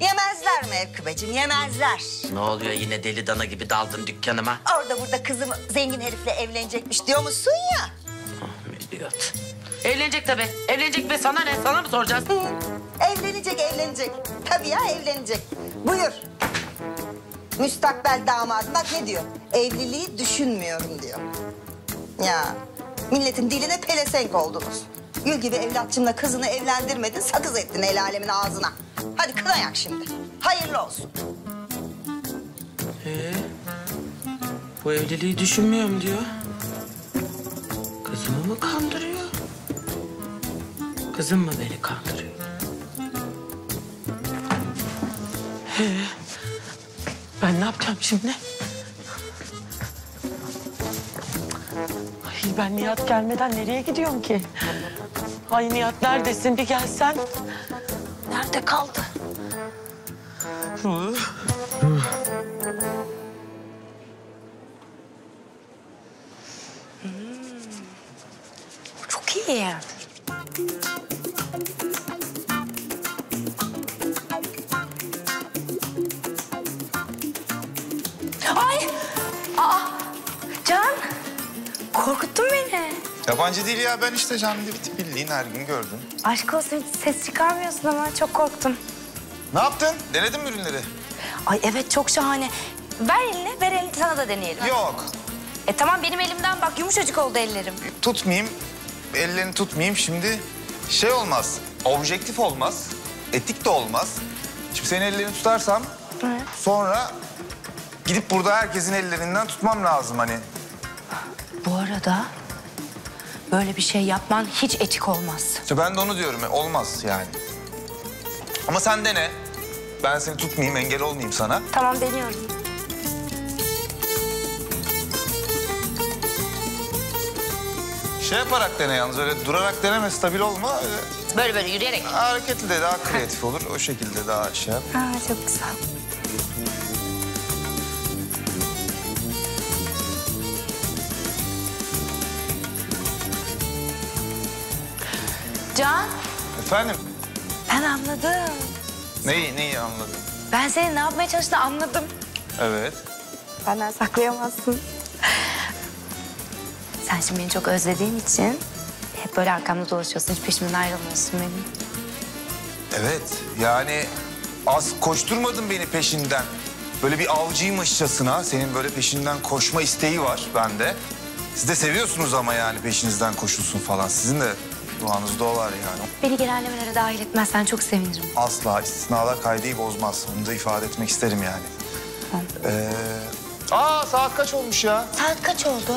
Yemezler Mevkibeciğim, yemezler. Ne oluyor yine deli dana gibi daldın dükkanıma? Orada burada kızım zengin herifle evlenecekmiş diyor musun ya? Ah Melihat. Evlenecek tabii. Evlenecek be, sana ne? Sana mı soracağız? Hı. Evlenecek, evlenecek. Tabii ya, evlenecek. Buyur. Müstakbel damadım bak ne diyor? Evliliği düşünmüyorum diyor. Ya milletin diline pelesenk oldunuz. Gül gibi evlatçımla kızını evlendirmedin, sakız ettin el alemin ağzına. Hadi kına yak şimdi. Hayırlı olsun. Bu evliliği düşünmüyorum diyor. Kızımı mı kandırıyor? Kızım mı beni kandırıyor? Ben ne yapacağım şimdi? Ay ben Nihat gelmeden nereye gidiyorum ki? Ay Nihat neredesin? Bir gelsen. Nerede kaldı? Çok iyi yani. Ay! Aa! Can! Korkuttun beni. Yabancı değil ya, ben işte Can Divit bildiğin her gün gördüm. Aşk olsun, hiç ses çıkarmıyorsun ama çok korktum. Ne yaptın? Denedin mi ürünleri? Ay evet, çok şahane. Ver elini, ver elini sana da deneyelim. Yok. Tamam benim elimden bak, yumuşacık oldu ellerim. Tutmayayım, ellerini tutmayayım şimdi. Şey olmaz, objektif olmaz, etik de olmaz. Şimdi senin ellerini tutarsam, evet. Sonra gidip burada herkesin ellerinden tutmam lazım hani. Bu arada böyle bir şey yapman hiç etik olmaz. İşte ben de onu diyorum, olmaz yani. Ama sen dene. Ben seni tutmayayım, engel olmayayım sana. Tamam, deniyorum. Şey yaparak dene yalnız, öyle durarak deneme, stabil olma. Öyle... Böyle böyle yürüyerek. Hareketli de daha kreatif olur, o şekilde daha şey yap. Aa, çok güzel. Can. Efendim? Ben anladım. Neyi anladın? Ben senin ne yapmaya çalıştığını anladım. Evet. Benden saklayamazsın. Sen şimdi beni çok özlediğin için hep böyle arkamda dolaşıyorsun. Hiç peşimden ayrılmıyorsun benim. Evet. Yani az koşturmadın beni peşinden. Böyle bir avcıymışçasına senin böyle peşinden koşma isteği var bende. Siz de seviyorsunuz ama yani peşinizden koşulsun falan. Sizin de duanızda o var yani. Beni genellemelere dahil etmezsen çok sevinirim. Asla, istisnalar kaydeyi bozmaz. Onu da ifade etmek isterim yani. Tamam. Saat kaç olmuş ya? Saat kaç oldu?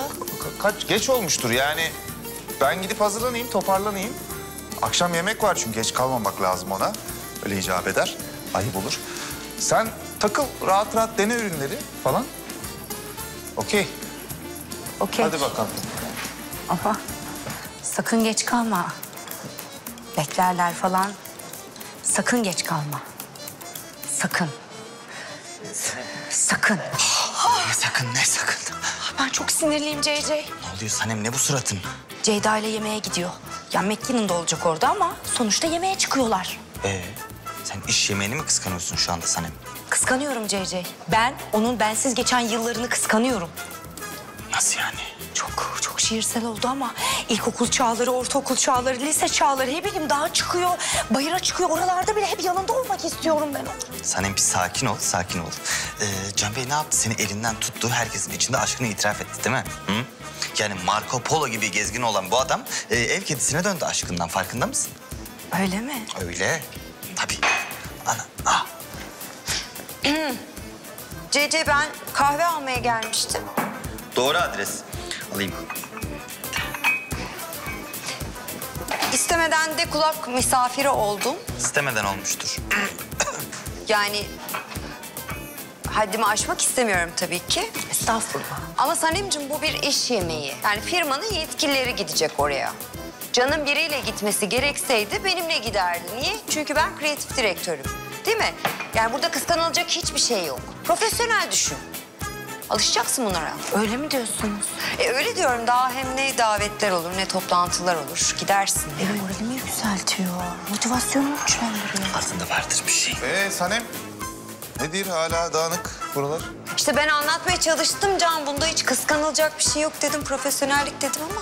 Geç olmuştur yani. Ben gidip hazırlanayım, toparlanayım. Akşam yemek var çünkü geç kalmamak lazım ona. Öyle icap eder, ayıp olur. Sen takıl, rahat rahat dene ürünleri falan. Okey. Okey. Hadi bakalım. Aha. Sakın geç kalma. Beklerler falan. Sakın geç kalma. Sakın. Sakın. Ne sakın, ne sakın? Ben çok sinirliyim CC. Ne oluyor Sanem, ne bu suratın? Ceyda ile yemeğe gidiyor. Ya Mekke'nin de olacak orada ama sonuçta yemeğe çıkıyorlar. Sen iş yemeğini mi kıskanıyorsun şu anda Sanem? Kıskanıyorum CC. Ben onun bensiz geçen yıllarını kıskanıyorum. Nasıl yani? Çok şiirsel oldu ama ilkokul çağları, ortaokul çağları, lise çağları, ne bileyim dağa çıkıyor, bayıra çıkıyor. Oralarda bile hep yanında olmak istiyorum ben onu. Sanem bir sakin ol, sakin ol. Can Bey ne yaptı? Seni elinden tuttu, herkesin içinde aşkını itiraf etti değil mi? Hı? Yani Marco Polo gibi gezgin olan bu adam ev kedisine döndü aşkından. Farkında mısın? Öyle mi? Öyle. Tabii. Ana. Ah. CC ben kahve almaya gelmiştim. Doğru adres. Alayım. İstemeden de kulak misafiri oldum. İstemeden olmuştur. Yani haddimi aşmak istemiyorum tabii ki. Estağfurullah. Ama Sanemciğim bu bir iş yemeği. Yani firmanın yetkilileri gidecek oraya. Can'ın biriyle gitmesi gerekseydi benimle giderdi. Niye? Çünkü ben kreatif direktörüm. Değil mi? Yani burada kıskanılacak hiçbir şey yok. Profesyonel düşün. Alışacaksın bunlara. Öyle mi diyorsunuz? Öyle diyorum. Daha hem ne davetler olur, ne toplantılar olur. Gidersin. Moralim iyi, güzel. yükseltiyor. Motivasyonumu güçlendiriyor. Aslında vardır bir şey. Sanem, nedir hala dağınık buralar? İşte ben anlatmaya çalıştım Can. Bunda hiç kıskanılacak bir şey yok dedim. Profesyonellik dedim ama.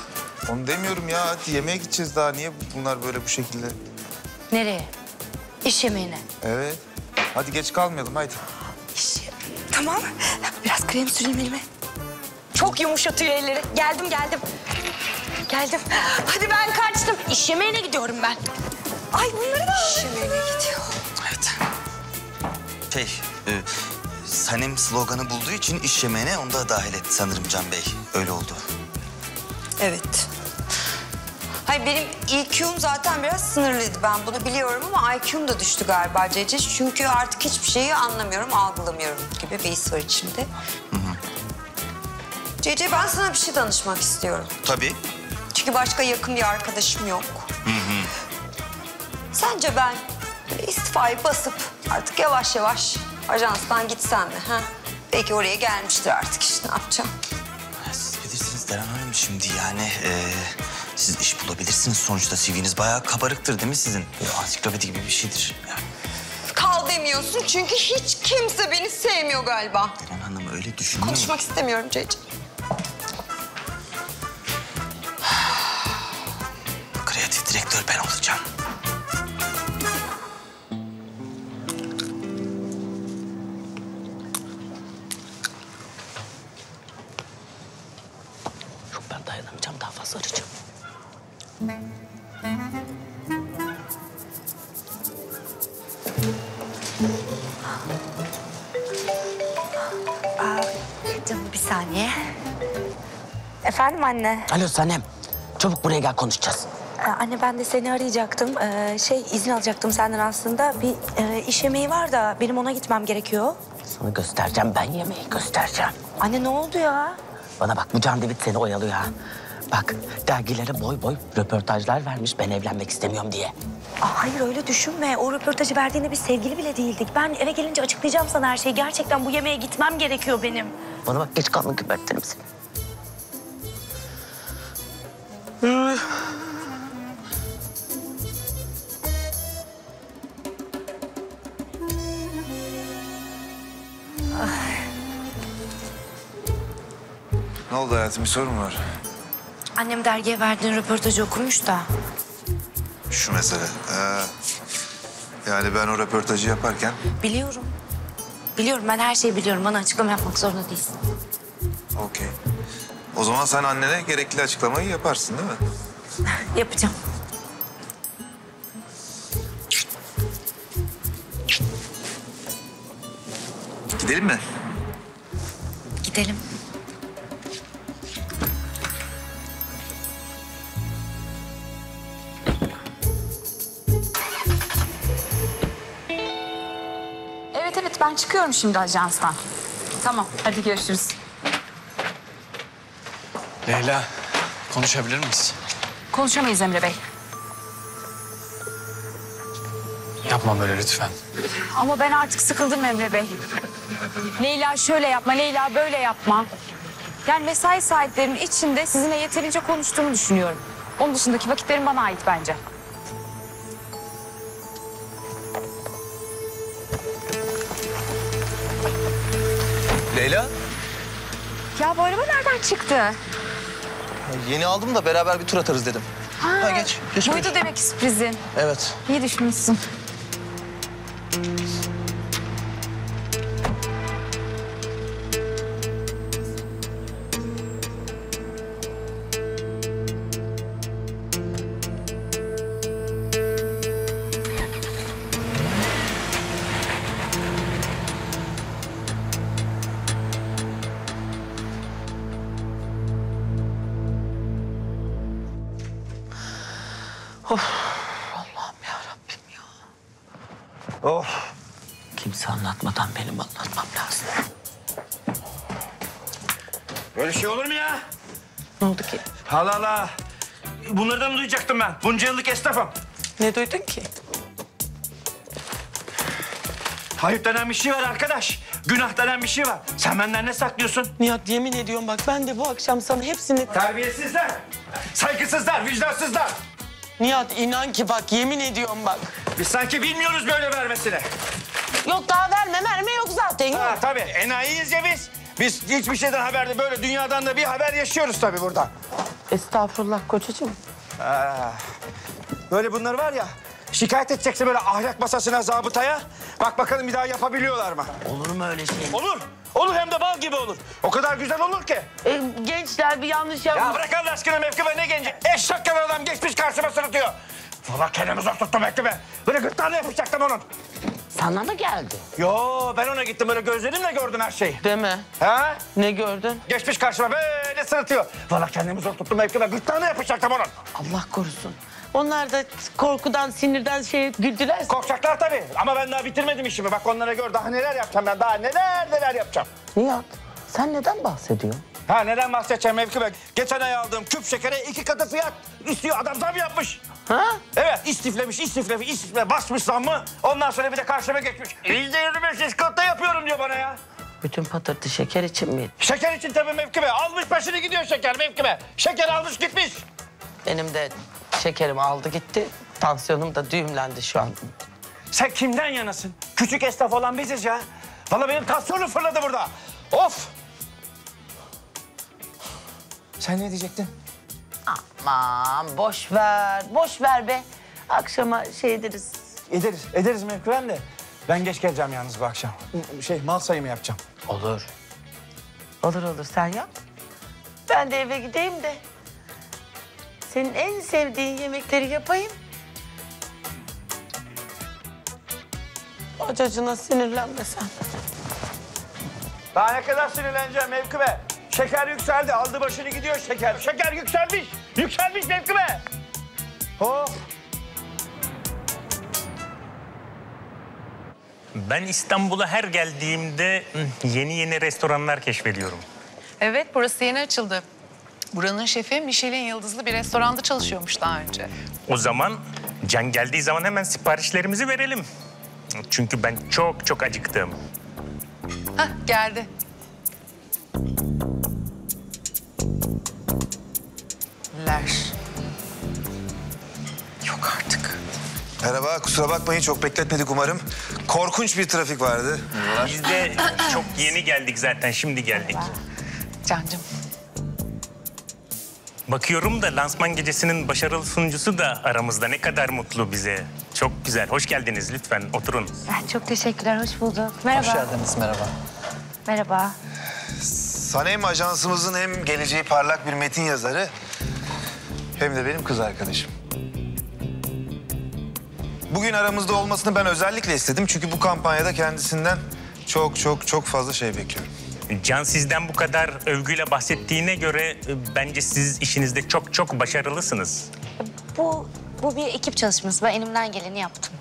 Onu demiyorum ya. Hadi yemeğe gideceğiz daha. Niye bunlar böyle bu şekilde? Nereye? İş yemeğine. Evet. Hadi geç kalmayalım haydi. İş yemeği. Tamam. Biraz krem süreyim elime. Çok yumuşatıyor elleri. Geldim. Hadi ben kaçtım. İş yemeğine gidiyorum ben. Ay bunları da aldım. İş yemeğine gidiyor. Evet. Sanem sloganı bulduğu için iş yemeğine onu da dahil etti sanırım Can Bey. Öyle oldu. Evet. Hayır benim IQ'm zaten biraz sınırlıydı. Ben bunu biliyorum ama IQ'm da düştü galiba Cece. Çünkü artık hiçbir şeyi anlamıyorum, algılamıyorum gibi bir his var içimde. Hı. Cece ben sana bir şey danışmak istiyorum. Tabii. Çünkü başka yakın bir arkadaşım yok. Hı. Sence ben istifayı basıp artık yavaş yavaş ajanstan gitsem mi? Ha? Belki oraya gelmiştir artık işte ne yapacağım? Siz bilirsiniz Deren Hanım şimdi yani siz iş bulabilirsiniz. Sonuçta CV'niz bayağı kabarıktır değil mi sizin? Ansiklopedi gibi bir şeydir. Yani. Kal demiyorsun çünkü hiç kimse beni sevmiyor galiba. Deren Hanım öyle düşünüyor. Konuşmak istemiyorum Ceyda. Kreatif direktör ben olacağım. Saracağım. Canım bir saniye. Efendim anne? Alo Sanem. Çabuk buraya gel konuşacağız. Anne ben de seni arayacaktım. İzin alacaktım senden aslında. Bir iş yemeği var da benim ona gitmem gerekiyor. Sana göstereceğim ben yemeği göstereceğim. Anne ne oldu ya? Bana bak bu Can Divit seni oyalıyor ha. Bak dergilere boy boy röportajlar vermiş ben evlenmek istemiyorum diye. Aa, hayır öyle düşünme. O röportajı verdiğinde biz sevgili bile değildik. Ben eve gelince açıklayacağım sana her şeyi. Gerçekten bu yemeğe gitmem gerekiyor benim. Bana bak geç kalma küpertlerim seni. Ne oldu hayatım bir sorun var? Annem dergiye verdiğin röportajı okumuş da. Şu mesele. Yani ben o röportajı yaparken... Biliyorum ben her şeyi biliyorum. Bana açıklama yapmak zorunda değilsin. Okey. O zaman sen annene gerekli açıklamayı yaparsın değil mi? Yapacağım. Gidelim mi? Gidelim. Ben çıkıyorum şimdi ajanstan. Tamam, hadi görüşürüz. Leyla, konuşabilir miyiz? Konuşamayız Emre Bey. Yapma böyle lütfen. Ama ben artık sıkıldım Emre Bey. Leyla şöyle yapma, Leyla böyle yapma. Yani mesai saatlerinin içinde sizinle yeterince konuştuğumu düşünüyorum. Onun dışındaki vakitlerim bana ait bence. Leyla? Ya bu araba nereden çıktı? Yeni aldım da beraber bir tur atarız dedim. Ha geç. Buydu demek sürprizin. Evet. İyi düşünmüşsün. Allah. Bunları da mı duyacaktım ben? Bunca yıllık esnafım. Ne duydun ki? Ayıp denen bir şey var arkadaş. Günah denen bir şey var. Sen benden ne saklıyorsun? Nihat yemin ediyorum bak ben de bu akşam sana hepsini... Terbiyesizler, saygısızlar, vicdansızlar. Nihat inan ki bak yemin ediyorum bak. Biz sanki bilmiyoruz böyle vermesine. Yok daha verme yok zaten. Yok. Ha tabii enayiyiz ya biz. Biz hiçbir şeyden haberde böyle dünyadan da bir haber yaşıyoruz tabii burada. Estağfurullah kocacığım. Böyle bunlar var ya şikayet edeceksin böyle ahlak masasına zabıtaya. Bak bakalım bir daha yapabiliyorlar mı? Olur mu öyle şey? Olur. Olur hem de bal gibi olur. O kadar güzel olur ki. Gençler bir yanlış yapmış. Ya bırak Allah aşkına Mevkibe ne genci? Eşek gibi adam geçmiş karşıma sırıtıyor. Valla kendimi zor tuttum Mevkibe. Böyle gırtlağını yapacaktım onun. Sana mı geldi? Yo ben ona gittim böyle gözlerimle gördüm her şeyi. Deme. Ha? Ne gördün? Geçmiş karşıma böyle sırıtıyor. Valla kendimi zor tuttum Mevkibe. Gırtlağını yapacaktım onun. Allah korusun. Onlar da korkudan, sinirden güldüler. Korkacaklar tabii ama ben daha bitirmedim işimi. Bak onlara gör daha neler yapacağım ben, daha neler yapacağım. Nihat, sen neden bahsediyorsun? Ha neden bahsedeceğim Mevkibe? Geçen ay aldığım küp şekere 2 katı fiyat istiyor. Adam zam yapmış. Ha? Evet, istiflemiş, basmış zammı. Ondan sonra bir de karşıma geçmiş. %25 diskont yapıyorum diyor bana ya. Bütün patırtı şeker için mi? Şeker için tabii Mevkibe. Almış başını gidiyor şeker Mevkibe. Şeker almış gitmiş. Benim de... Şekerimi aldı gitti, tansiyonum da düğümlendi şu an. Sen kimden yanasın? Küçük esnaf olan biziz ya. Vallahi benim tansiyonum fırladı burada. Of! Sen ne diyecektin? Aman boş ver be. Akşama ederiz. Ederiz Mevkibe de. Ben geç geleceğim yalnız bu akşam. Mal sayımı yapacağım. Olur. Olur sen yap. Ben de eve gideyim de. Senin en sevdiğin yemekleri yapayım. Acacına sinirlenme sen. Daha ne kadar sinirleneceğim Mevkibe? Şeker yükseldi, aldı başını gidiyor şeker. Şeker yükselmiş, Mevkibe. Hop. Ben İstanbul'a her geldiğimde yeni restoranlar keşfediyorum. Evet, burası yeni açıldı. Buranın şefi Michelin yıldızlı bir restoranda çalışıyormuş daha önce. O zaman Can geldiği zaman hemen siparişlerimizi verelim. Çünkü ben çok acıktım. Hah geldi. Ler. Yok artık. Merhaba, kusura bakmayın çok bekletmedik umarım. Korkunç bir trafik vardı. Biz de çok yeni geldik zaten, şimdi geldik. Cancığım. Bakıyorum da lansman gecesinin başarılı sunucusu da aramızda ne kadar mutlu bize. Çok güzel. Hoş geldiniz lütfen oturun. Çok teşekkürler. Hoş bulduk. Merhaba. Hoş geldiniz. Merhaba. Merhaba. Sanem ajansımızın hem geleceği parlak bir metin yazarı hem de benim kız arkadaşım. Bugün aramızda olmasını ben özellikle istedim. Çünkü bu kampanyada kendisinden çok fazla şey bekliyorum. Can sizden bu kadar övgüyle bahsettiğine göre bence siz işinizde çok başarılısınız. Bu bir ekip çalışması. Ben elimden geleni yaptım.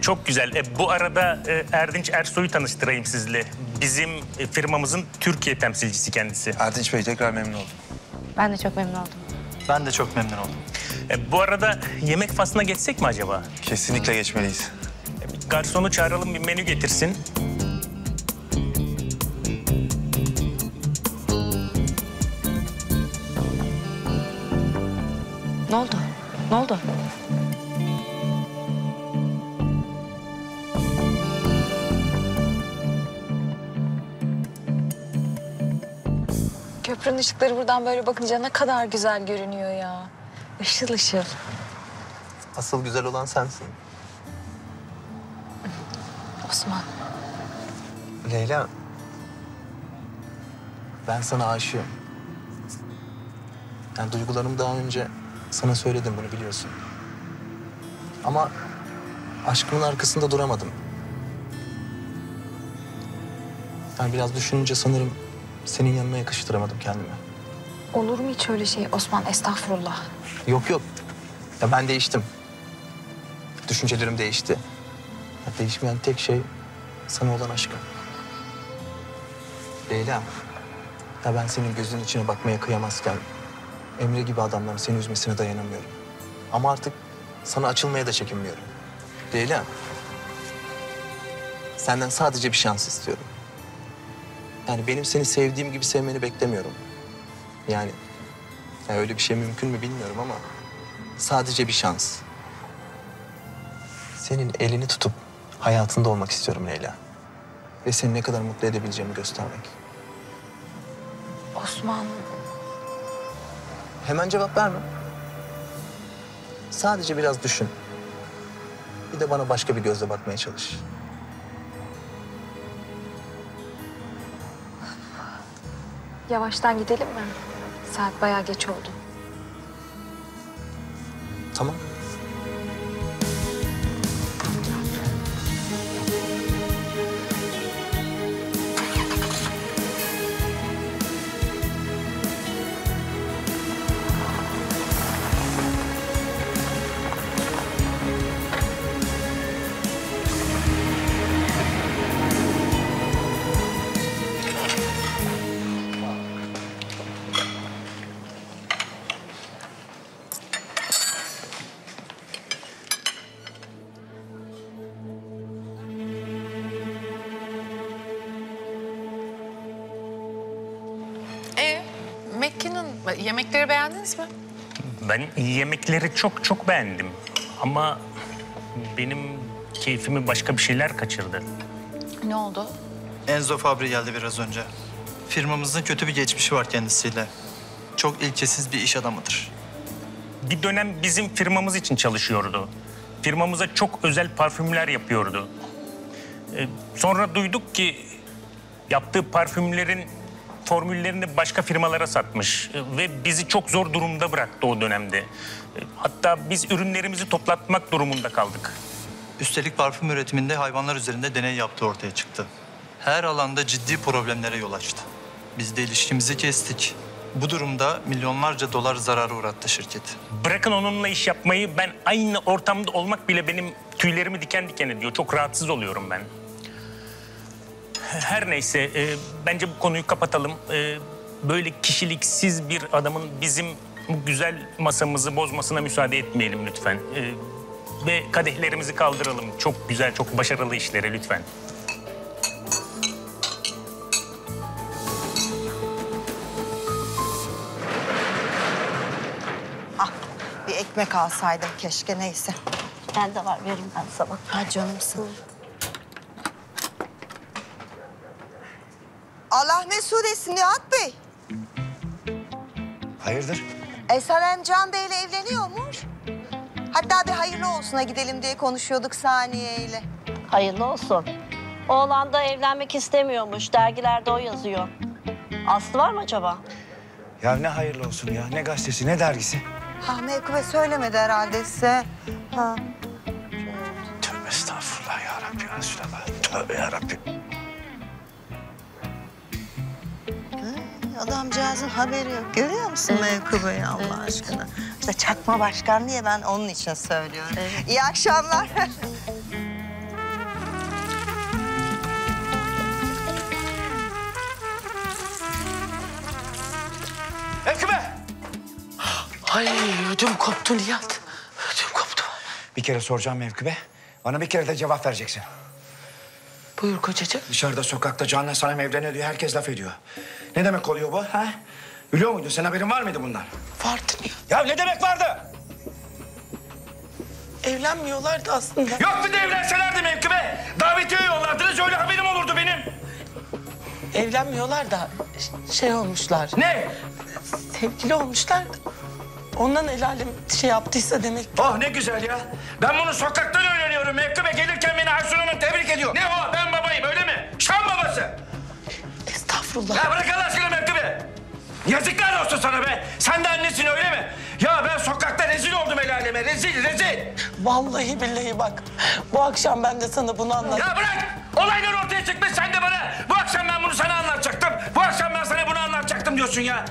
Çok güzel. Bu arada Erdinç Ersoy'u tanıştırayım sizle. Bizim firmamızın Türkiye temsilcisi kendisi. Erdinç Bey tekrar memnun oldum. Ben de çok memnun oldum. Ben de çok memnun oldum. Bu arada yemek faslına geçsek mi acaba? Kesinlikle geçmeliyiz. Garsonu çağıralım bir menü getirsin. Ne oldu? Ne oldu? Köprünün ışıkları buradan böyle bakınca ne kadar güzel görünüyor ya. Işıl ışıl. Asıl güzel olan sensin. Osman. Leyla. Ben sana aşığım. Yani duygularım daha önce... Sana söyledim bunu biliyorsun. Ama aşkımın arkasında duramadım. Yani biraz düşününce sanırım senin yanına yakıştıramadım kendimi. Olur mu hiç öyle şey Osman? Estağfurullah. Yok. Ya ben değiştim. Düşüncelerim değişti. Ya değişmeyen tek şey sana olan aşkım. Leyla, ya ben senin gözünün içine bakmaya kıyamazken... Emre gibi adamların seni üzmesine dayanamıyorum. Ama artık sana açılmaya da çekinmiyorum. Leyla, senden sadece bir şans istiyorum. Yani benim seni sevdiğim gibi sevmeni beklemiyorum. Yani öyle bir şey mümkün mü bilmiyorum ama... Sadece bir şans. Senin elini tutup hayatında olmak istiyorum Leyla. Ve seni ne kadar mutlu edebileceğimi göstermek. Osman. Hemen cevap verme. Sadece biraz düşün. Bir de bana başka bir gözle bakmaya çalış. Yavaştan gidelim mi? Saat bayağı geç oldu. Tamam. Yemekleri beğendiniz mi? Ben yemekleri çok beğendim. Ama benim keyfimi başka bir şeyler kaçırdı. Ne oldu? Enzo Fabri geldi biraz önce. Firmamızın kötü bir geçmişi var kendisiyle. Çok ilkesiz bir iş adamıdır. Bir dönem bizim firmamız için çalışıyordu. Firmamıza çok özel parfümler yapıyordu. Sonra duyduk ki yaptığı parfümlerin formüllerini başka firmalara satmış ve bizi çok zor durumda bıraktı o dönemde. Hatta biz ürünlerimizi toplatmak durumunda kaldık. Üstelik parfüm üretiminde hayvanlar üzerinde deney yaptığı ortaya çıktı. Her alanda ciddi problemlere yol açtı. Biz de ilişkimizi kestik. Bu durumda milyonlarca dolar zarara uğrattı şirket. Bırakın onunla iş yapmayı, ben aynı ortamda olmak bile benim tüylerimi diken diken ediyor. Çok rahatsız oluyorum ben. Her neyse, bence bu konuyu kapatalım. Böyle kişiliksiz bir adamın bizim bu güzel masamızı bozmasına müsaade etmeyelim lütfen. Ve kadehlerimizi kaldıralım. Çok güzel, çok başarılı işlere lütfen. Ah, bir ekmek alsaydım keşke, neyse. Ben de var, veririm ben sana. Ha canımsın. Allah'me suresi Nihat Bey. Hayırdır? Sanem Can Bey'le evleniyormuş. Hatta bir hayırlı olsuna gidelim diye konuşuyorduk Saniye'yle. Hayırlı olsun. Oğlan da evlenmek istemiyormuş. Dergilerde o yazıyor. Aslı var mı acaba? Ya ne hayırlı olsun ya. Ne gazetesi, ne dergisi. Ha, Mevkibe söylemedi herhalde size. Ha. Tövbe estağfurullah ya Rabbi. Tövbe ya Rabbi. Adamcağızın haberi yok. Görüyor musun Mevkibe'yi Allah aşkına? İşte çakma başkan diye ben onun için söylüyorum. Evet. İyi akşamlar. Mevkibe! Ay ödüm koptu Nihat. Ödüm koptu. Bir kere soracağım Mevkibe. Bana bir kere de cevap vereceksin. Buyur kocacığım. Dışarıda, sokakta Can'la Sanem evleniyor diyor. Herkes laf ediyor. Ne demek oluyor bu, ha? Biliyor muydun? Senin haberin var mıydı bundan? Vardı Nihat. Ya ne demek vardı? Evlenmiyorlardı aslında. Yok bir de evlenselerdi Mevkibe. Davetiye yollardınız, öyle haberim olurdu benim. Evlenmiyorlar da şey olmuşlar. Ne? Sevgili olmuşlar. Ondan el alem şey yaptıysa demek ki... Oh ne güzel ya. Ben bunu sokaktan öğreniyorum. Mevkibe gelirken beni Aysun Hanım tebrik ediyor. Ne o? Ben babayım öyle mi? Şam babası. Estağfurullah. Ya bırak Allah aşkına Mevkibe. Yazıklar olsun sana be. Sen de annesin öyle mi? Ya ben sokakta rezil oldum el aleme. Rezil. Vallahi billahi bak. Bu akşam ben de sana bunu anlatacağım. Ya bırak. Olaylar ortaya çıkmış. Sen de bana bu akşam ben bunu sana anlatacaktım. Bu akşam ben sana bunu anlatacaktım diyorsun ya.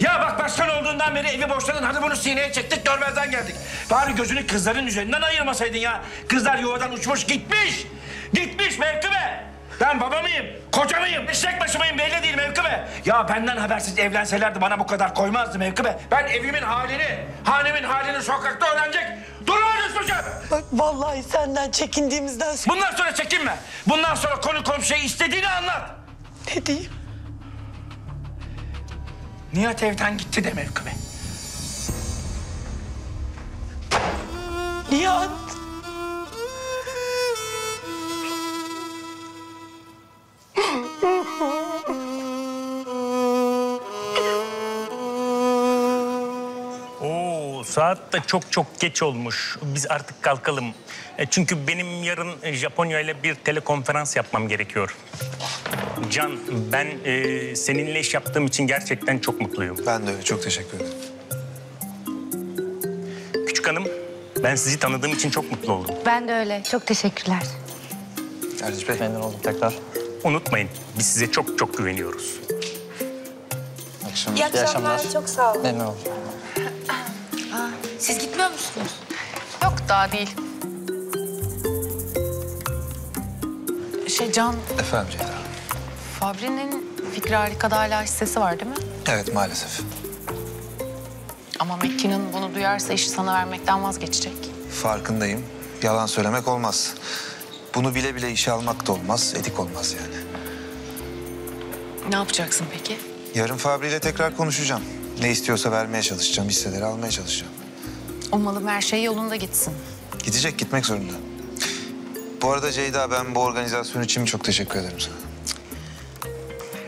Ya bak başkan olduğundan beri evi boşladın. Hadi bunu sineye çektik, görmezden geldik. Bari gözünü kızların üzerinden ayırmasaydın ya. Kızlar yuvadan uçmuş gitmiş. Gitmiş Mevkibe. Ben baba mıyım, koca mıyım, eşek başı mıyım belli değil Mevkibe. Ya benden habersiz evlenselerdi bana bu kadar koymazdı Mevkibe. Ben evimin halini, hanemin halini sokakta öğrenecek. Durun hocam. Bak vallahi senden çekindiğimizden... Bundan sonra çekinme. Bundan sonra konu komşuya istediğini anlat. Ne diyeyim? Nihat evden gitti de Mevkibe. Nihat. Saat de çok geç olmuş. Biz artık kalkalım. Çünkü benim yarın Japonya ile bir telekonferans yapmam gerekiyor. Can, ben seninle iş yaptığım için gerçekten çok mutluyum. Ben de öyle. Çok teşekkür ederim. Küçük hanım, ben sizi tanıdığım için çok mutlu oldum. Ben de öyle. Çok teşekkürler. Erdinç Bey. Memnun oldum tekrar. Unutmayın, biz size çok güveniyoruz. İyi akşamlar. Çok sağ olun. Memnun oldum. Siz gitmiyor musunuz? Yok, daha değil. Can... Efendim Ceyda. Fabri'nin Fikri Harika'da hala hissesi var değil mi? Evet, maalesef. Ama Mekke'nin bunu duyarsa işi sana vermekten vazgeçecek. Farkındayım. Yalan söylemek olmaz. Bunu bile bile işe almak da olmaz, etik olmaz yani. Ne yapacaksın peki? Yarın Fabri ile tekrar konuşacağım. Ne istiyorsa vermeye çalışacağım, hisseleri almaya çalışacağım. Umalım her şey yolunda gitsin. Gidecek, gitmek zorunda. Bu arada Ceyda, ben bu organizasyon için çok teşekkür ederim sana.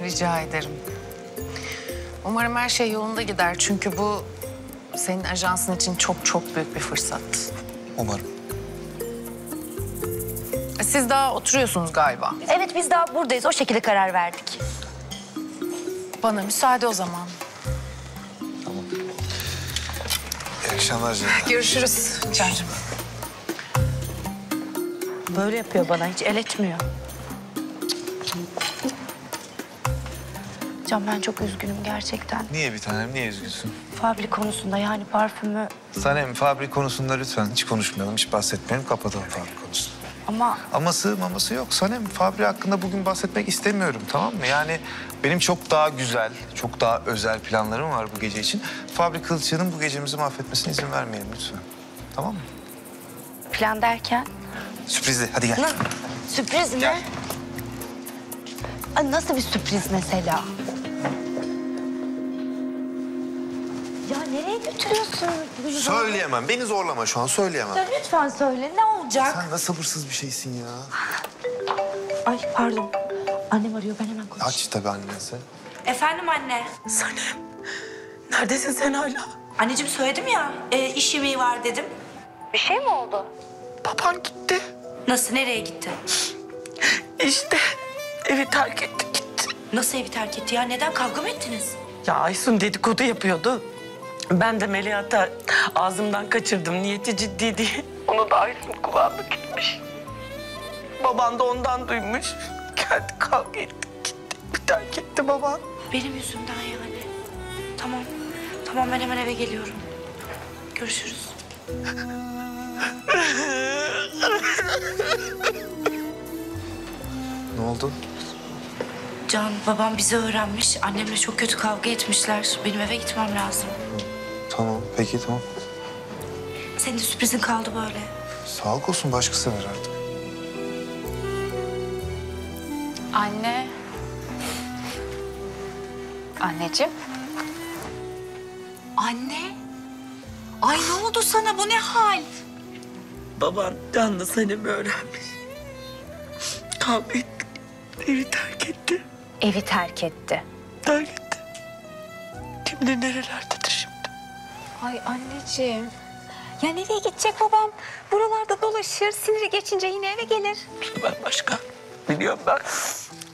Rica ederim. Umarım her şey yolunda gider. Çünkü bu senin ajansın için çok büyük bir fırsat. Umarım. Siz daha oturuyorsunuz galiba. Evet, biz daha buradayız. O şekilde karar verdik. Bana müsaade o zaman. Akşamlar. Görüşürüz Can'cığım. Böyle yapıyor bana, hiç el etmiyor. Can, ben çok üzgünüm gerçekten. Niye bir tanem, niye üzgünsün? Fabri konusunda, yani parfümü... Sanem, Fabri konusunda lütfen hiç konuşmayalım, hiç bahsetmeyelim. Kapatalım Fabri konusunu. Ama... Aması maması yok. Sanem, Fabri hakkında bugün bahsetmek istemiyorum, tamam mı? Yani benim çok daha güzel, çok daha özel planlarım var bu gece için. Fabri kılçığının bu gecemizi mahvetmesine izin vermeyelim lütfen. Tamam mı? Plan derken? Sürprizli, hadi gel. Sürpriz mi? Gel. Nasıl bir sürpriz mesela? Ya nereye götürüyorsun? Söyleyemem. Beni zorlama şu an. Söyleyemem. Ya lütfen söyle. Ne olacak? Sen nasıl sabırsız bir şeysin ya? Ay pardon. Annem arıyor. Ben hemen konuşayım. Aç tabii annesi. Efendim anne. Sanem. Neredesin sen hala? Anneciğim söyledim ya. İş yemeği var dedim. Bir şey mi oldu? Baban gitti. Nasıl? Nereye gitti? İşte. Evi terk etti gitti. Nasıl evi terk etti ya? Neden? Kavga mı ettiniz? Ya Aysun dedikodu yapıyordu. Ben de Melihat'a ağzımdan kaçırdım, niyeti ciddi diye. Onu da Aysun kulağına gitmiş. Baban da ondan duymuş. Geldi, kavga etti, gitti. Bir terk etti baban. Benim yüzümden yani. Tamam, tamam ben hemen eve geliyorum. Görüşürüz. Ne oldu? Can, babam bizi öğrenmiş. Annemle çok kötü kavga etmişler. Benim eve gitmem lazım. Tamam, peki tamam. Senin de sürprizin kaldı böyle. Sağlık olsun, başkası ver artık. Anne. Anneciğim. Anne. Ay ne oldu sana, bu ne hal? Baban Can'la Sanem'i öğrenmiş. Kavga etti, evi terk etti. Evi terk etti. Terk etti. Kim bilir nerelerdedir şimdi. Ay anneciğim. Ya nereye gidecek babam? Buralarda dolaşır, siniri geçince yine eve gelir. Ben başka. Biliyorum ben.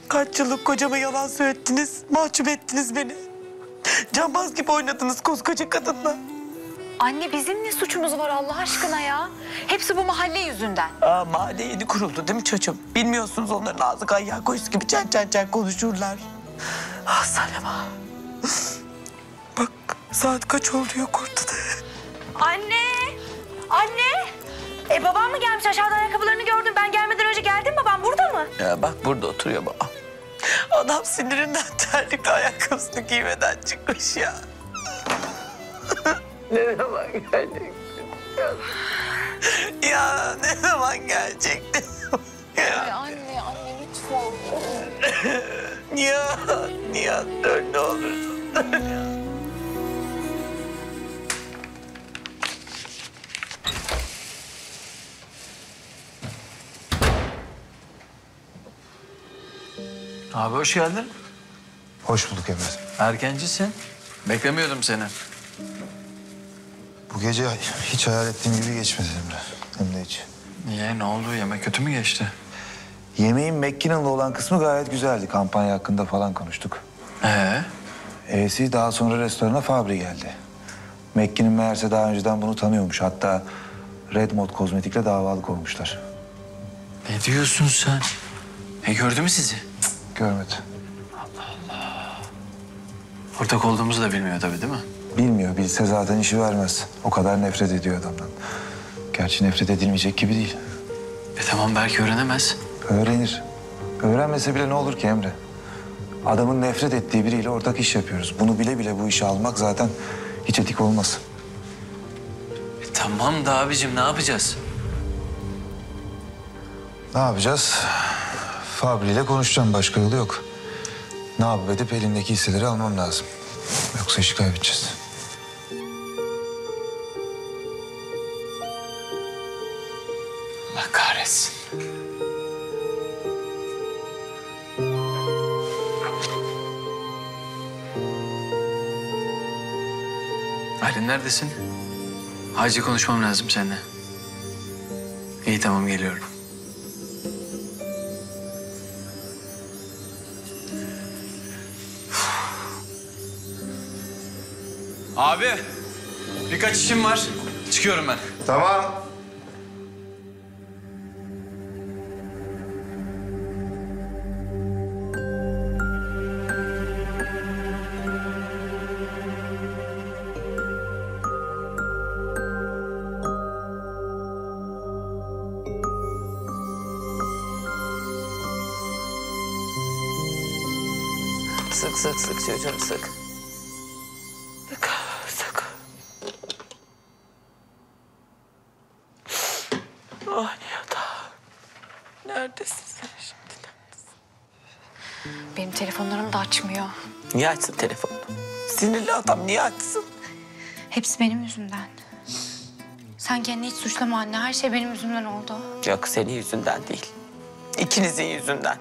Kaç yıllık kocama yalan söylettiniz, mahcup ettiniz beni. Cambaz gibi oynadınız koskoca kadınla. Anne bizim ne suçumuz var Allah aşkına ya? Hepsi bu mahalle yüzünden. Aa, mahalle yeni kuruldu değil mi çocuğum? Bilmiyorsunuz onların ağzı kayyağı koyusu gibi çen konuşurlar. Ah Sanem ah. Bak saat kaç oldu yok ortada. Anne! Anne! Babam mı gelmiş? Aşağıda ayakkabılarını gördüm. Ben gelmeden önce geldim, babam burada mı? Ya bak burada oturuyor babam. Adam sinirinden terlikle ayakkabısını giymeden çıkmış ya. Ne zaman gelecektin? Ya ne zaman gelecektin? Ya anne lütfen. Nihat dön ne olursun. Abi hoş geldin. Hoş bulduk Emre. Erkencisin. Beklemiyordum seni. Bu gece hiç hayal ettiğim gibi geçmedi Emre. Hem de hiç. Niye? Ne oldu? Yemek kötü mü geçti? Yemeğin McKinnon'la olan kısmı gayet güzeldi. Kampanya hakkında falan konuştuk. Daha sonra restorana Fabri geldi. McKinnon meğerse daha önceden bunu tanıyormuş. Hatta Redmond Kozmetik'le davalık olmuşlar. Ne diyorsun sen? Gördü mü sizi? Cık, görmedi. Allah Allah. Ortak olduğumuzu da bilmiyor tabii değil mi? Bilmiyor. Bilse zaten işi vermez. O kadar nefret ediyor adamdan. Gerçi nefret edilmeyecek gibi değil. Tamam belki öğrenemez. Öğrenir. Öğrenmese bile ne olur ki Emre? Adamın nefret ettiği biriyle ortak iş yapıyoruz. Bunu bile bile bu işe almak zaten hiç etik olmaz. Tamam da abicim ne yapacağız? Ne yapacağız? Fabri ile konuşacağım. Başka yolu yok. Ne yapıp edip elimdeki hisseleri almam lazım. Yoksa işi kaybedeceğiz. Allah kahretsin. Aylin neredesin? Acil konuşmam lazım seninle. İyi tamam geliyorum. Abi birkaç işim var. Çıkıyorum ben. Tamam. Sık sık sık çocuğum sık. Sık sık. Ah Nihat abi. Neredesin sen şimdi? Neredesin? Benim telefonlarım da açmıyor. Niye açsın telefonunu? Sinirli adam niye açsın? Hepsi benim yüzümden. Sen kendini hiç suçlama anne. Her şey benim yüzümden oldu. Yok senin yüzünden değil. İkinizin yüzünden.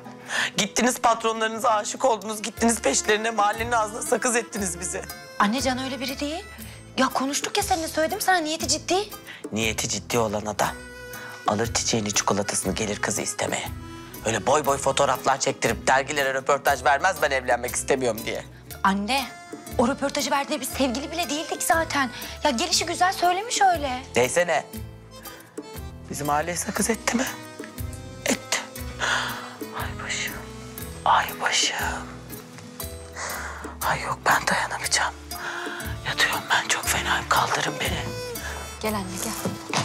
Gittiniz patronlarınıza aşık oldunuz, gittiniz peşlerine, mahallenin ağzına sakız ettiniz bizi. Anne Can öyle biri değil. Ya konuştuk ya seninle, söyledim sana niyeti ciddi. Niyeti ciddi olan adam alır çiçeğini çikolatasını gelir kızı istemeye. Öyle boy boy fotoğraflar çektirip dergilere röportaj vermez ben evlenmek istemiyorum diye. Anne o röportajı verdiğinde biz sevgili bile değildik zaten. Ya gelişi güzel söylemiş öyle. Neyse ne? Bizim aileye sakız etti mi? Etti. Ay başım. Ay yok ben dayanamayacağım. Yatıyorum ben çok fenayım. Kaldırın beni. Gel anne gel.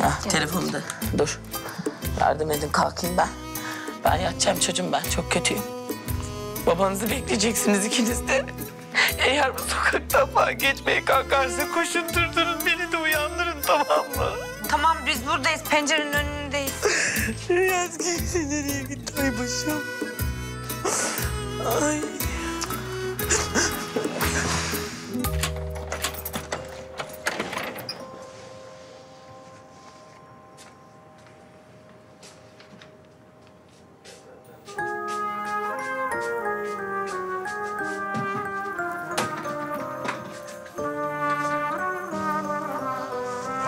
Hah, gel telefonu da dur. Yardım edin kalkayım ben. Ben yatacağım çocuğum ben çok kötüyüm. Babanızı bekleyeceksiniz ikiniz de. Eğer bu sokaktan falan geçmeye kalkarsa koşun durdurun beni de uyandırın tamam mı? Tamam biz buradayız pencerenin önündeyiz. Rüyaz kimse nereye gitti ay başım. Ay.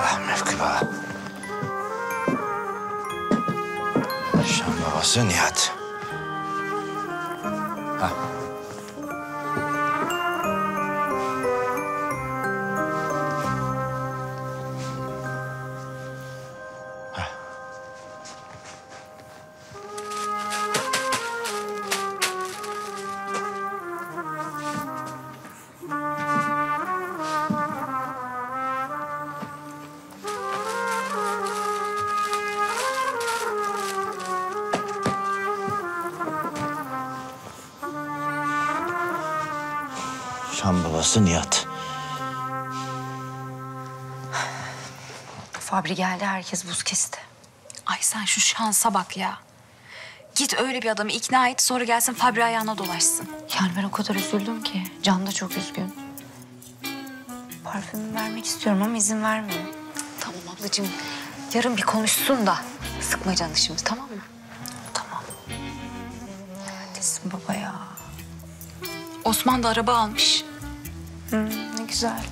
Ah Mevkibe. Şam babası Nihat. Ha. Ha. Şam babası Nihat. Fabri geldi, herkes buz kesti. Ay sen şu şansa bak ya. Git öyle bir adamı ikna et, sonra gelsin Fabri ayağına dolaşsın. Yani ben o kadar üzüldüm ki. Can da çok üzgün. Parfümü vermek istiyorum ama izin vermiyor. Tamam ablacığım, yarın bir konuşsun da sıkma canı şimdi, tamam mı? Tamam. Hadi. neredesin baba ya? Osman da araba almış. Ne güzel.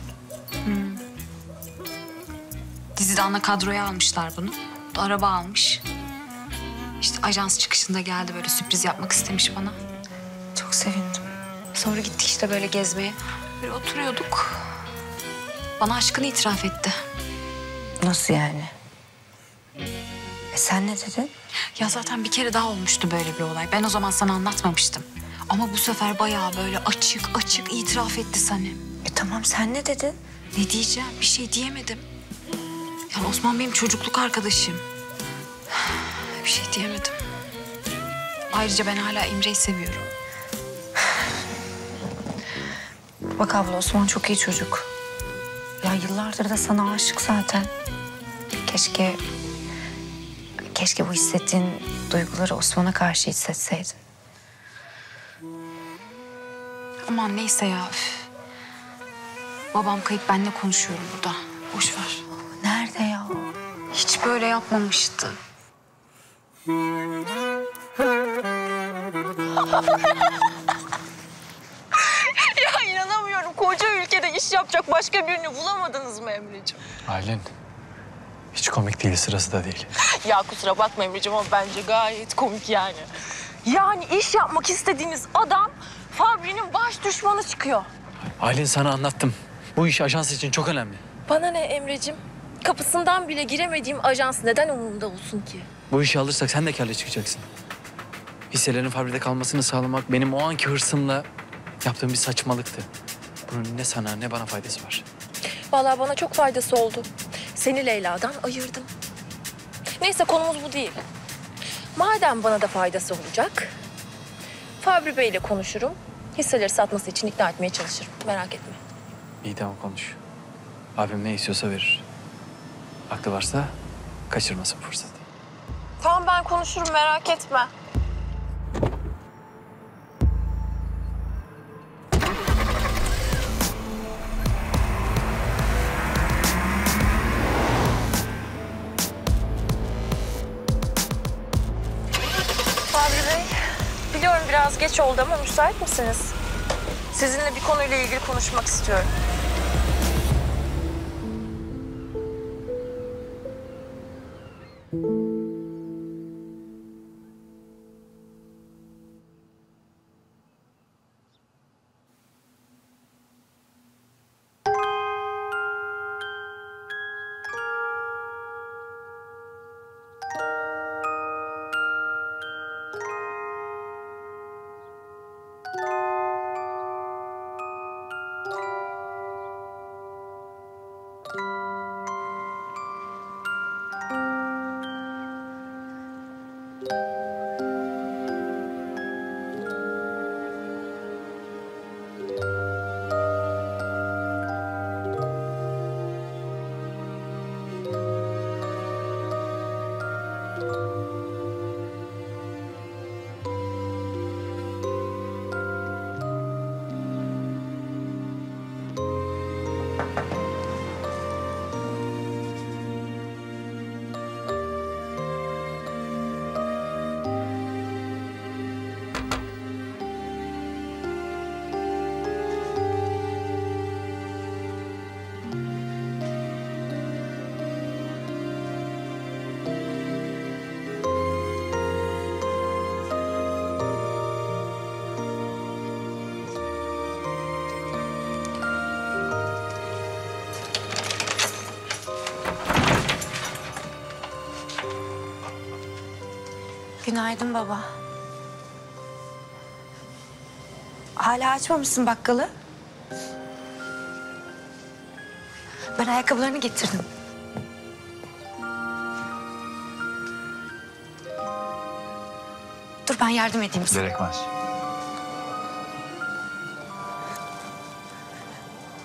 Dizide ana kadroya almışlar bunu. Araba almış. İşte ajans çıkışında geldi, böyle sürpriz yapmak istemiş bana. Çok sevindim. Sonra gittik işte böyle gezmeye. Böyle oturuyorduk. Bana aşkını itiraf etti. Nasıl yani? Sen ne dedin? Ya zaten bir kere daha olmuştu böyle bir olay. Ben o zaman sana anlatmamıştım. Ama bu sefer bayağı böyle açık açık itiraf etti Sanem. Tamam, sen ne dedin? Ne diyeceğim? Bir şey diyemedim. Yani Osman benim çocukluk arkadaşım. Bir şey diyemedim. Ayrıca ben hala Emre'yi seviyorum. Bak abla, Osman çok iyi çocuk. Ya yıllardır da sana aşık zaten. Keşke bu hissettiğin duyguları Osman'a karşı hissetseydin. Aman neyse ya. Üf. Babam kayıp, benle konuşuyorum burada. Boş ver. Nerede ya? Hiç böyle yapmamıştı. Ya inanamıyorum. Koca ülkede iş yapacak başka birini bulamadınız mı Emreciğim? Aylin. Hiç komik değil, sırası da değil. Ya kusura bakma Emreciğim ama bence gayet komik yani. Yani iş yapmak istediğiniz adam Fabri'nin baş düşmanı çıkıyor. Aylin, sana anlattım. Bu iş ajans için çok önemli. Bana ne Emreciğim? Kapısından bile giremediğim ajans neden umurumda olsun ki? Bu işi alırsak sen de kârlı çıkacaksın. Hisselerin Fabri'de kalmasını sağlamak benim o anki hırsımla yaptığım bir saçmalıktı. Bunun ne sana ne bana faydası var? Vallahi bana çok faydası oldu. Seni Leyla'dan ayırdım. Neyse, konumuz bu değil. Madem bana da faydası olacak, Fabri Bey'le konuşurum. Hisseleri satması için ikna etmeye çalışırım. Merak etme. İyi, tamam, konuş. Abim ne istiyorsa verir. Aklı varsa kaçırmasın fırsatı. Tamam, ben konuşurum, merak etme. Biraz geç oldu ama müsait misiniz? Sizinle bir konuyla ilgili konuşmak istiyorum. Günaydın baba. Hala açmamışsın bakkalı. Ben ayakkabılarını getirdim. Dur, ben yardım edeyim sana. Gerekmez.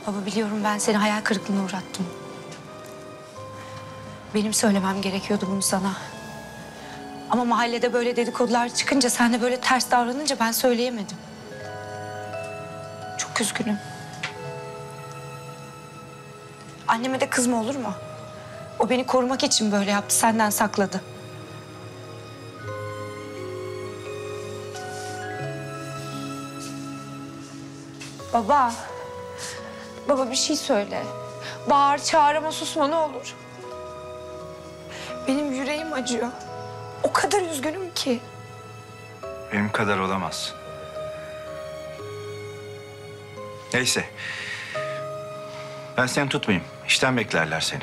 Baba, biliyorum ben seni hayal kırıklığına uğrattım. Benim söylemem gerekiyordu bunu sana. Ama mahallede böyle dedikodular çıkınca, sen de böyle ters davranınca ben söyleyemedim. Çok üzgünüm. Anneme de kızma, olur mu? O beni korumak için böyle yaptı, senden sakladı. Baba. Baba bir şey söyle. Bağır, çağır ama susma ne olur. Benim yüreğim acıyor. O kadar üzgünüm ki. Benim kadar olamaz. Neyse. Ben seni tutmayayım. İşten beklerler seni.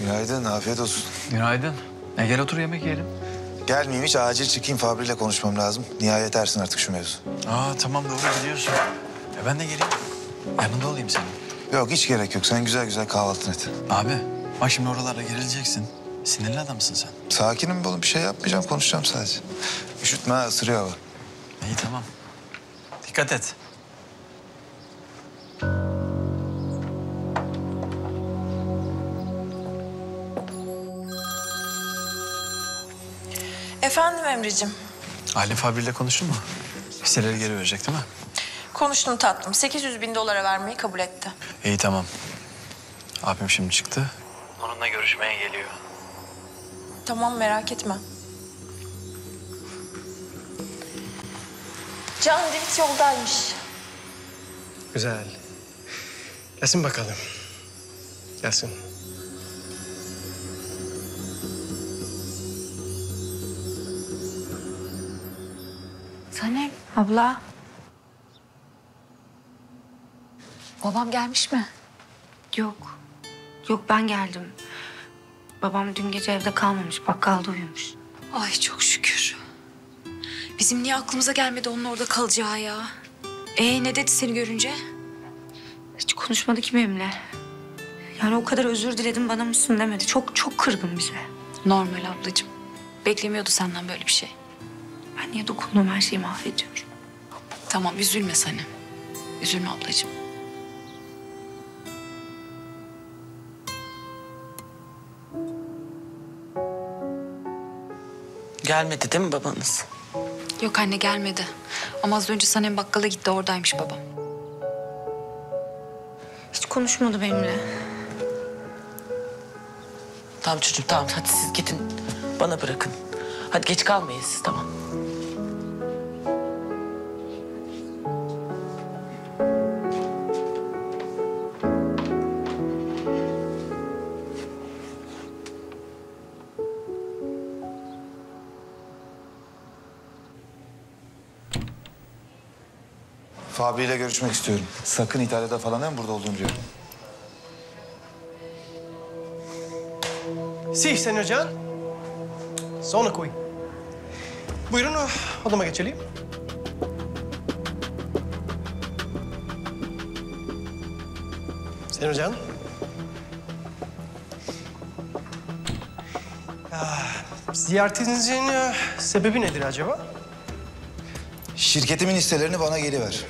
Günaydın, afiyet olsun. Günaydın. Gel otur yemek yiyelim. Gelmeyeyim hiç, acil çıkayım. Fabri ile konuşmam lazım. Nihayet ersin artık şu mevzu. Aa tamam, doğru biliyorsun. Ben de geleyim. Yanında olayım senin. Yok, hiç gerek yok. Sen güzel güzel kahvaltını et. Abi, bak şimdi oralara gerileceksin. Sinirli adamsın sen. Sakinim oğlum, bir şey yapmayacağım. Konuşacağım sadece. Üşütme ha, ısırıyor hava. İyi tamam. Dikkat et. Efendim Emre'cim. Aylin Fabri'yle konuştun mu? Hisseleri geri verecek değil mi? Konuştum tatlım. 800.000 dolara vermeyi kabul etti. İyi tamam. Abim şimdi çıktı. Onunla görüşmeye geliyor. Tamam merak etme. Can Divit yoldaymış. Güzel. Gelsin bakalım. Gelsin. Sanem abla. Babam gelmiş mi? Yok. Yok ben geldim. Babam dün gece evde kalmamış. Bakkalda uyumuş. Ay çok şükür. Bizim niye aklımıza gelmedi onun orada kalacağı ya? Ne dedi seni görünce? Hiç konuşmadı ki benimle. Yani o kadar özür diledim bana mısın demedi. Çok kırgın bize. Normal ablacığım. Beklemiyordu senden böyle bir şey. Ben niye dokunduğum her şeyi mahvediyorum. Tamam üzülme Sanem. Üzülme ablacığım. Gelmedi değil mi babanız? Yok anne gelmedi. Ama az önce Sanem bakkala gitti oradaymış babam. Hiç konuşmadı benimle. Tamam çocuğum tamam hadi siz gidin bana bırakın. Hadi geç kalmayın siz tamam. Fabri ile görüşmek istiyorum. Sakın İtalya'da falan hem burada olduğunu biliyorum. Si, Senor Can. Sonra koy. Buyurun odama geçelim. Senor Can. Ziyaretinizin sebebi nedir acaba? Şirketimin hisselerini bana geri ver.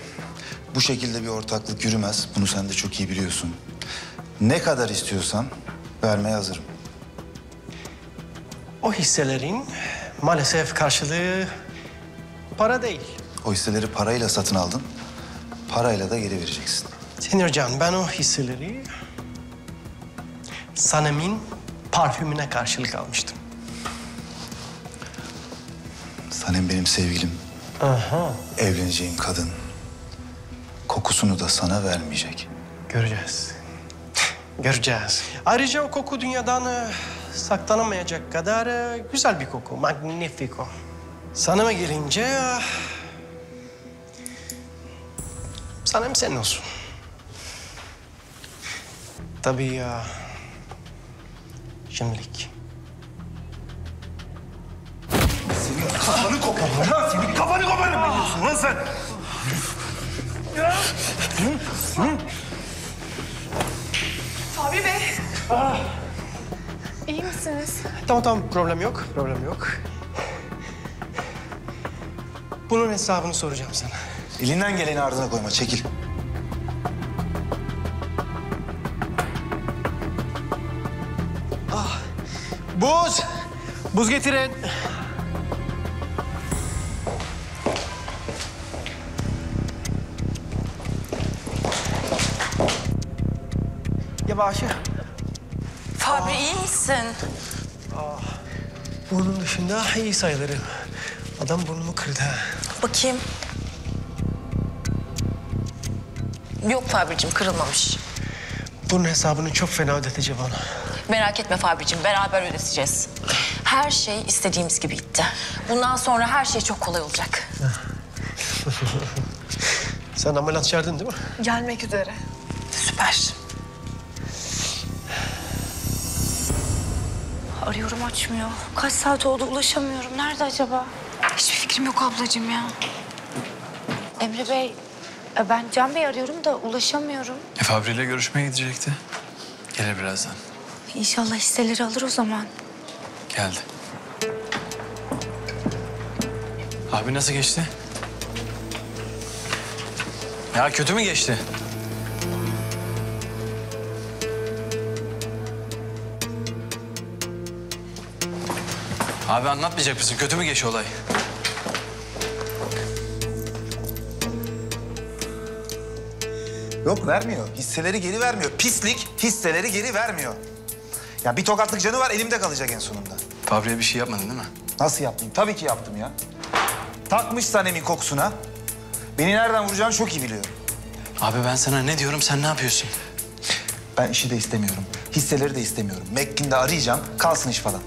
Bu şekilde bir ortaklık yürümez. Bunu sen de çok iyi biliyorsun. Ne kadar istiyorsan vermeye hazırım. O hisselerin maalesef karşılığı para değil. O hisseleri parayla satın aldın. Parayla da geri vereceksin. Senor Can, ben o hisseleri Sanem'in parfümüne karşılık almıştım. Sanem benim sevgilim. Aha. Evleneceğim kadın. Kokusunu da sana vermeyecek. Göreceğiz. Göreceğiz. Ayrıca o koku dünyadan saklanamayacak kadar güzel bir koku. Magnifico. Sanem'e gelince... Sanem senin olsun. Tabii... Şimdilik. Senin kafanı koparım lan! Senin kafanı koparım biliyorsun lan sen! Fabri Bey. İyi misiniz? Tamam, problem yok, problem yok. Bunun hesabını soracağım sana. Elinden geleni ardına koyma, çekil. Ah, buz! Buz getirin. Ya Başı. Fabri, iyi misin? Ah, burnum dışında iyi sayılırım. Adam burnumu kırdı ha. Bakayım. Yok Fabricim, kırılmamış. Bunun hesabını çok fena ödeteceğim ona. Merak etme Fabricim, beraber ödeteceğiz. Her şey istediğimiz gibi gitti. Bundan sonra her şey çok kolay olacak. Sen ameliyat çağırdın değil mi? Gelmek üzere. Süper. Arıyorum, açmıyor. Kaç saat oldu, ulaşamıyorum. Nerede acaba? Hiçbir fikrim yok ablacığım ya. Emre Bey, ben Can Bey arıyorum da ulaşamıyorum. Fabri ile görüşmeye gidecekti. Gelir birazdan. İnşallah hisseleri alır o zaman. Geldi. Abi nasıl geçti? Ya kötü mü geçti? Abi anlatmayacak mısın? Kötü mü geçiyor olay? Yok, vermiyor. Hisseleri geri vermiyor. Pislik hisseleri geri vermiyor. Ya bir tokatlık canı var, elimde kalacak en sonunda. Fabri'ye bir şey yapmadın değil mi? Nasıl yaptım? Tabii ki yaptım ya. Takmış Sanem'in kokusuna. Beni nereden vuracağını çok iyi biliyor. Abi ben sana ne diyorum, sen ne yapıyorsun? Ben işi de istemiyorum. Hisseleri de istemiyorum. Mekke'de arayacağım, kalsın iş falan.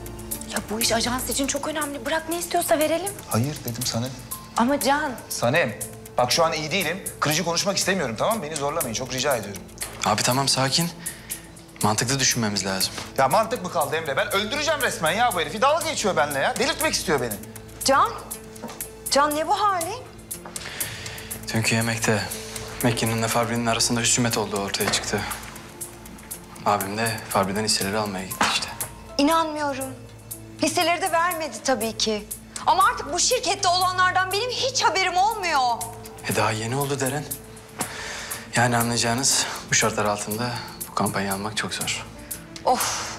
Ya bu iş ajans için çok önemli. Bırak ne istiyorsa verelim. Hayır dedim Sanem. Ama Can. Sanem, bak şu an iyi değilim. Kırıcı konuşmak istemiyorum, tamam mı? Beni zorlamayın, çok rica ediyorum. Abi tamam, sakin. Mantıklı düşünmemiz lazım. Ya mantık mı kaldı Emre? Ben öldüreceğim resmen ya bu herifi. Dalga geçiyor benimle ya. Delirtmek istiyor beni. Can. Can ne bu hali? Dünkü yemekte Mekke'nin de Fabri'nin arasında husumet olduğu ortaya çıktı. Abim de Fabri'den hisseleri almaya gitti işte. İnanmıyorum. Hisseleri de vermedi tabii ki. Ama artık bu şirkette olanlardan benim hiç haberim olmuyor. Daha yeni oldu Deren. Yani anlayacağınız bu şartlar altında bu kampanyayı almak çok zor. Of!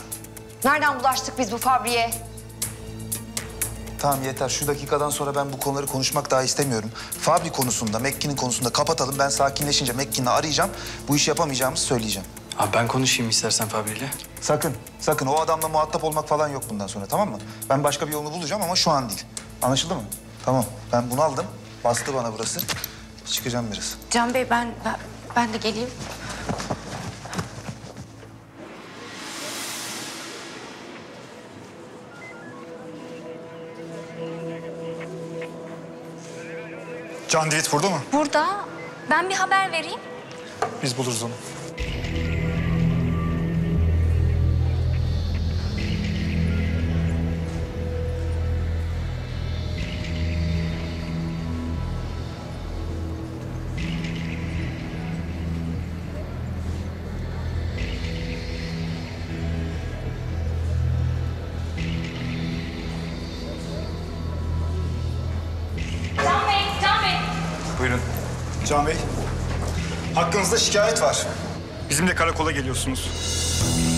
Nereden bulaştık biz bu Fabri'ye? Tamam yeter. Şu dakikadan sonra ben bu konuları konuşmak daha istemiyorum. Fabri konusunda, Mekke'nin konusunda kapatalım. Ben sakinleşince Mekke'ni arayacağım. Bu işi yapamayacağımızı söyleyeceğim. Abi ben konuşayım istersen Fabri'yle. Sakın, sakın. O adamla muhatap olmak falan yok bundan sonra, tamam mı? Ben başka bir yolunu bulacağım ama şu an değil. Anlaşıldı mı? Tamam. Ben bunu aldım. Bastı bana burası. Çıkacağım biraz. Can Bey ben de geleyim. Can Divit burada mı? Burada. Ben bir haber vereyim. Biz buluruz onu. Can Bey, hakkınızda şikayet var. Bizimle karakola geliyorsunuz.